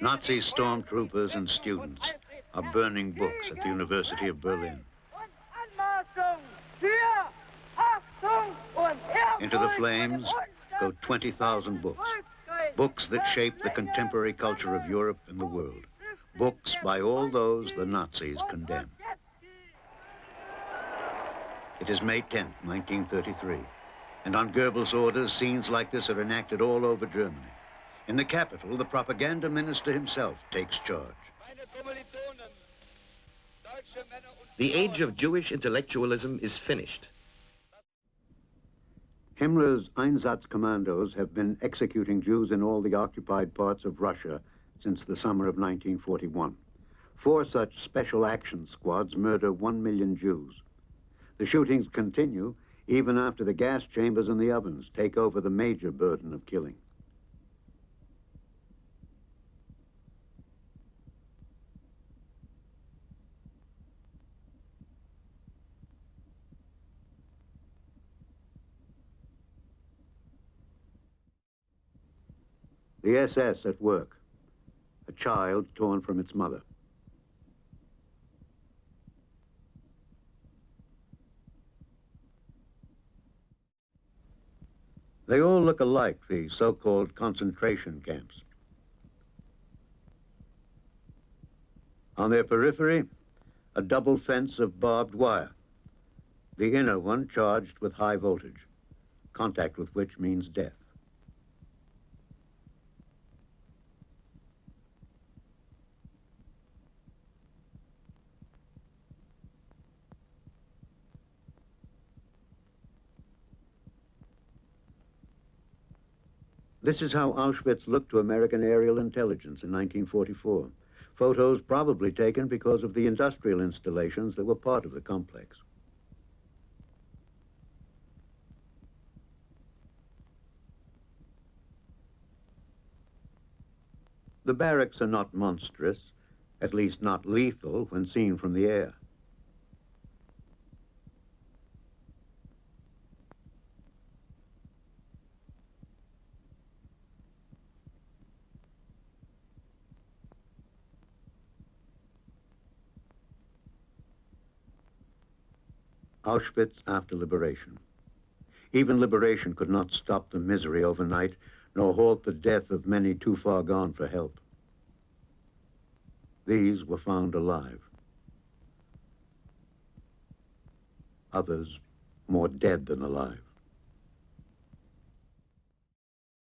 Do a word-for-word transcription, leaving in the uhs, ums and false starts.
Nazi stormtroopers and students are burning books at the University of Berlin. Into the flames go twenty thousand books, books that shape the contemporary culture of Europe and the world, books by all those the Nazis condemned. It is May tenth, nineteen thirty-three, and on Goebbels' orders, scenes like this are enacted all over Germany. In the capital, the propaganda minister himself takes charge. The age of Jewish intellectualism is finished. Himmler's Einsatzkommandos have been executing Jews in all the occupied parts of Russia since the summer of nineteen forty-one. Four such special action squads murder one million Jews. The shootings continue even after the gas chambers and the ovens take over the major burden of killing. The S S at work, a child torn from its mother. They all look alike, the so-called concentration camps. On their periphery, a double fence of barbed wire, the inner one charged with high voltage, contact with which means death. This is how Auschwitz looked to American aerial intelligence in nineteen forty-four. Photos probably taken because of the industrial installations that were part of the complex. The barracks are not monstrous, at least not lethal when seen from the air. Auschwitz after liberation. Even liberation could not stop the misery overnight, nor halt the death of many too far gone for help. These were found alive. Others more dead than alive.